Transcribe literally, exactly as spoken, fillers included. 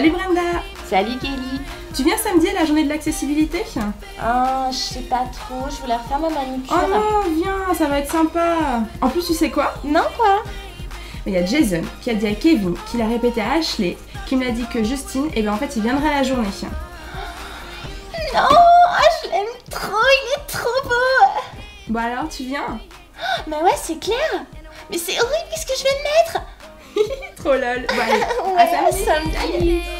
Salut Brenda. Salut Kelly. Tu viens samedi à la journée de l'accessibilité? Ah, je sais pas trop, je voulais refaire ma manucure. Oh non, viens, ça va être sympa. En plus, tu sais quoi? Non, quoi? Il y a Jason qui a dit à Kévin, qui l'a répété à Ashley, qui me l'a dit que Justine, et eh bien en fait, il viendrait à la journée. Non, je l'aime trop, il est trop beau. Bon alors, tu viens? Bah ouais, c'est clair. Mais c'est horrible, qu'est-ce que je vais me mettre? Trop lol. Bon, allez, ouais, à samedi. samedi.